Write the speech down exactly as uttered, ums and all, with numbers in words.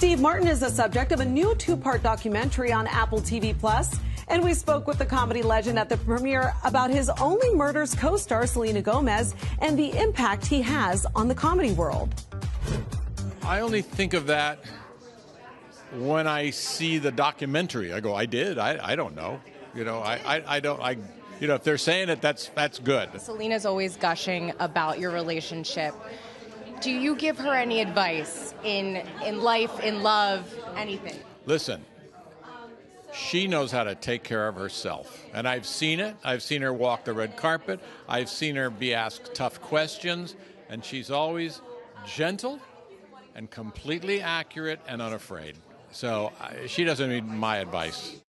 Steve Martin is the subject of a new two-part documentary on Apple T V plus, and we spoke with the comedy legend at the premiere about his Only Murders co-star Selena Gomez and the impact he has on the comedy world. I only think of that when I see the documentary. I go, I did. I, I don't know. You know, I, I, I don't. I, you know, if they're saying it, that's that's good. Selena's always gushing about your relationship. Do you give her any advice in in life, in love, anything? Listen, she knows how to take care of herself, and I've seen it. I've seen her walk the red carpet. I've seen her be asked tough questions, and she's always gentle and completely accurate and unafraid. So uh, she doesn't need my advice.